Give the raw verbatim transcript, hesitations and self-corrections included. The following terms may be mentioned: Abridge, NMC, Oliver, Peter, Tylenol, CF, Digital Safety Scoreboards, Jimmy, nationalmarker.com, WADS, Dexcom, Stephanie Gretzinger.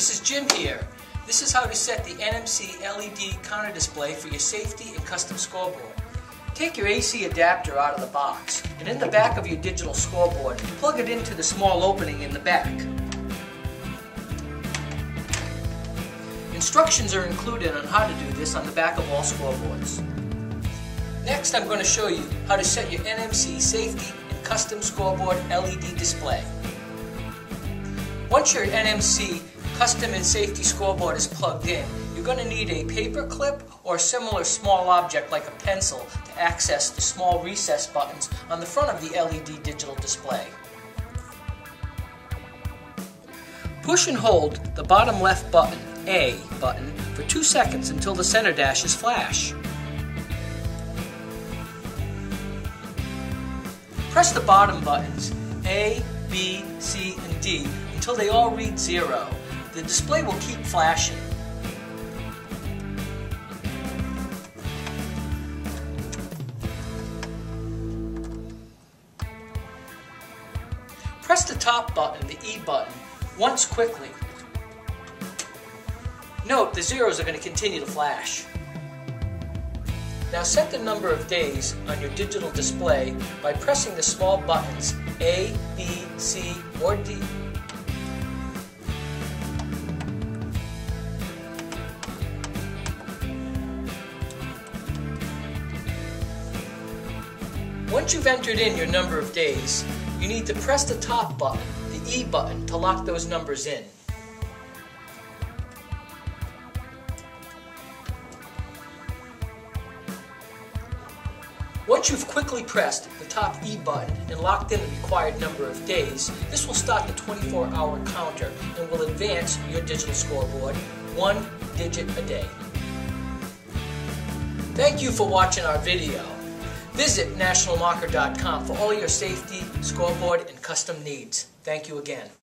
This is Jim here. This is how to set the N M C L E D counter display for your safety and custom scoreboard. Take your A C adapter out of the box, and in the back of your digital scoreboard, plug it into the small opening in the back. Instructions are included on how to do this on the back of all scoreboards. Next, I'm going to show you how to set your N M C safety and custom scoreboard L E D display. Once your N M C custom and safety scoreboard is plugged in, you're going to need a paper clip or a similar small object like a pencil to access the small recess buttons on the front of the L E D digital display. Push and hold the bottom left button, A button, for two seconds until the center dashes flash. Press the bottom buttons, A, B, C, and D, until they all read zero. The display will keep flashing. Press the top button, the E button, once quickly. Note the zeros are going to continue to flash. Now set the number of days on your digital display by pressing the small buttons A, B, C, or D. Once you've entered in your number of days, you need to press the top button, the E button, to lock those numbers in. Once you've quickly pressed the top E button and locked in the required number of days, this will start the twenty-four hour counter and will advance your digital scoreboard one digit a day. Thank you for watching our video. Visit national marker dot com for all your safety, scoreboard, and custom needs. Thank you again.